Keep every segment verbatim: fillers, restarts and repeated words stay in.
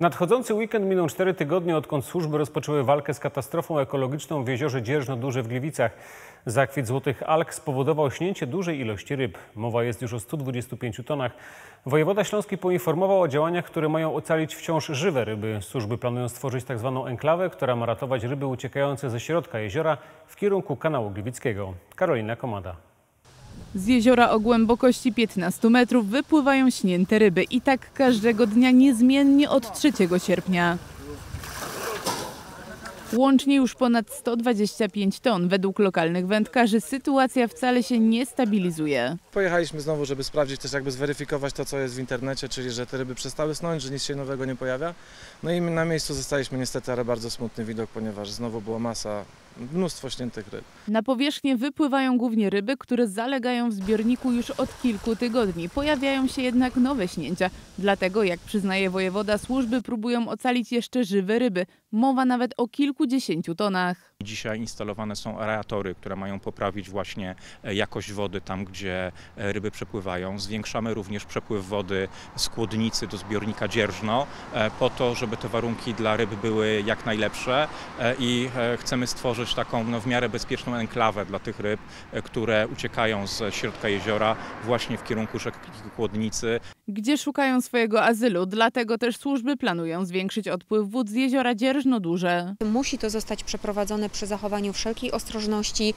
W nadchodzący weekend miną cztery tygodnie, odkąd służby rozpoczęły walkę z katastrofą ekologiczną w jeziorze Dzierżno Duże w Gliwicach. Zakwit złotych alg spowodował śnięcie dużej ilości ryb. Mowa jest już o stu dwudziestu pięciu tonach. Wojewoda śląski poinformował o działaniach, które mają ocalić wciąż żywe ryby. Służby planują stworzyć tzw. enklawę, która ma ratować ryby uciekające ze środka jeziora w kierunku kanału Gliwickiego. Karolina Komada. Z jeziora o głębokości piętnastu metrów wypływają śnięte ryby i tak każdego dnia niezmiennie od trzeciego sierpnia. Łącznie już ponad sto dwadzieścia pięć ton. Według lokalnych wędkarzy sytuacja wcale się nie stabilizuje. Pojechaliśmy znowu, żeby sprawdzić, też jakby zweryfikować to, co jest w internecie, czyli że te ryby przestały snąć, że nic się nowego nie pojawia. No i na miejscu zostaliśmy niestety, ale bardzo smutny widok, ponieważ znowu była masa, mnóstwo śniętych ryb. Na powierzchnię wypływają głównie ryby, które zalegają w zbiorniku już od kilku tygodni. Pojawiają się jednak nowe śnięcia. Dlatego, jak przyznaje wojewoda, służby próbują ocalić jeszcze żywe ryby. Mowa nawet o kilkudziesięciu tonach. Dzisiaj instalowane są aeratory, które mają poprawić właśnie jakość wody tam, gdzie ryby przepływają. Zwiększamy również przepływ wody z kłodnicy do zbiornika Dzierżno po to, żeby te warunki dla ryb były jak najlepsze i chcemy stworzyć taką no, w miarę bezpieczną enklawę dla tych ryb, które uciekają z środka jeziora właśnie w kierunku rzeki Kłodnicy. Gdzie szukają swojego azylu, dlatego też służby planują zwiększyć odpływ wód z jeziora Dzierżno Duże. Musi to zostać przeprowadzone przy zachowaniu wszelkiej ostrożności,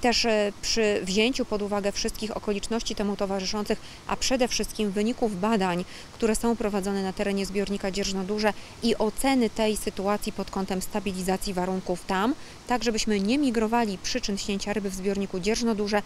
też przy wzięciu pod uwagę wszystkich okoliczności temu towarzyszących, a przede wszystkim wyników badań, które są prowadzone na terenie zbiornika Dzierżno Duże i oceny tej sytuacji pod kątem stabilizacji warunków tam, tak żebyśmy nie migrowali przyczyn śnięcia ryby w zbiorniku Dzierżno Duże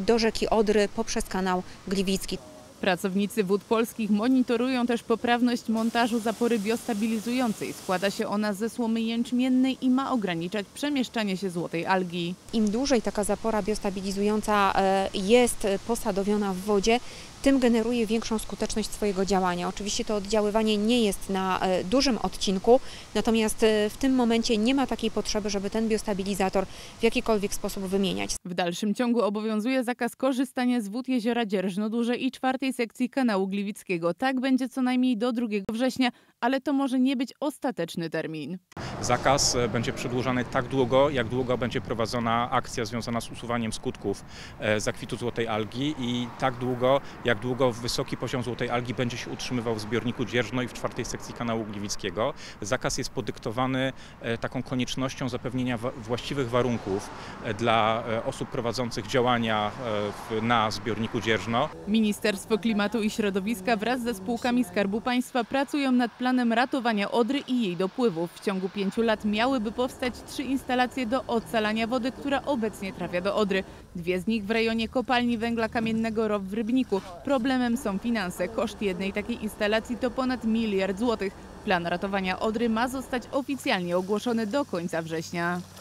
do rzeki Odry poprzez kanał Gliwicki. Pracownicy Wód Polskich monitorują też poprawność montażu zapory biostabilizującej. Składa się ona ze słomy jęczmiennej i ma ograniczać przemieszczanie się złotej algi. Im dłużej taka zapora biostabilizująca jest posadowiona w wodzie, tym generuje większą skuteczność swojego działania. Oczywiście to oddziaływanie nie jest na dużym odcinku, natomiast w tym momencie nie ma takiej potrzeby, żeby ten biostabilizator w jakikolwiek sposób wymieniać. W dalszym ciągu obowiązuje zakaz korzystania z wód jeziora Dzierżno Duże i czwartej sekcji kanału Gliwickiego. Tak będzie co najmniej do drugiego września, ale to może nie być ostateczny termin. Zakaz będzie przedłużany tak długo, jak długo będzie prowadzona akcja związana z usuwaniem skutków zakwitu złotej algi i tak długo, jak długo wysoki poziom złotej algi będzie się utrzymywał w zbiorniku Dzierżno i w czwartej sekcji kanału Gliwickiego. Zakaz jest podyktowany taką koniecznością zapewnienia właściwych warunków dla osób prowadzących działania na zbiorniku Dzierżno. Ministerstwo Klimatu i Środowiska wraz ze spółkami Skarbu Państwa pracują nad planem ratowania Odry i jej dopływów. W ciągu pięciu lat miałyby powstać trzy instalacje do odsalania wody, która obecnie trafia do Odry. Dwie z nich w rejonie kopalni węgla kamiennego R O W w Rybniku. Problemem są finanse. Koszt jednej takiej instalacji to ponad miliard złotych. Plan ratowania Odry ma zostać oficjalnie ogłoszony do końca września.